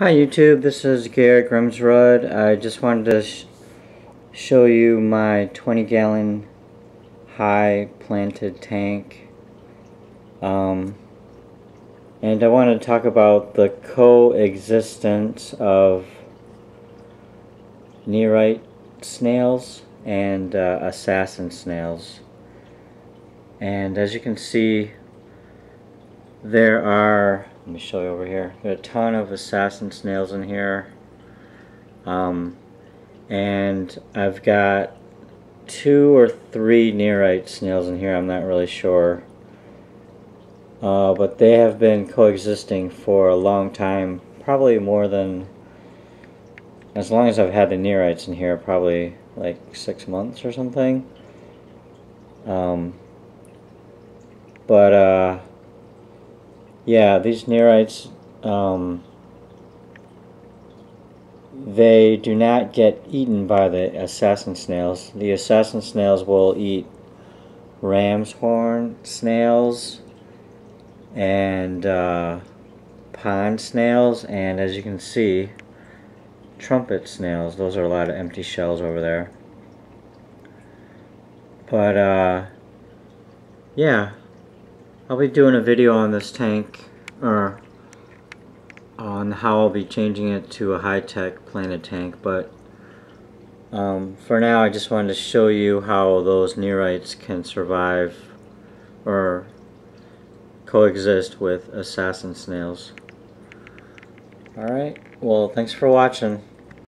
Hi YouTube, this is Garrett Grimsrud. I just wanted to show you my 20-gallon high planted tank. And I want to talk about the coexistence of Nerite snails and assassin snails. And as you can see, there are, let me show you over here, there are a ton of assassin snails in here, and I've got 2 or 3 Nerite snails in here, I'm not really sure, but they have been coexisting for a long time, probably more than, as long as I've had the Nerites in here, probably like 6 months or something. Yeah, these Nerites, they do not get eaten by the assassin snails. The assassin snails will eat ram's horn snails and pond snails, and as you can see, trumpet snails. Those are a lot of empty shells over there. But, yeah. I'll be doing a video on this tank, or on how I'll be changing it to a high-tech planted tank, but for now I just wanted to show you how those Nerites can survive or coexist with assassin snails. Alright, well thanks for watching.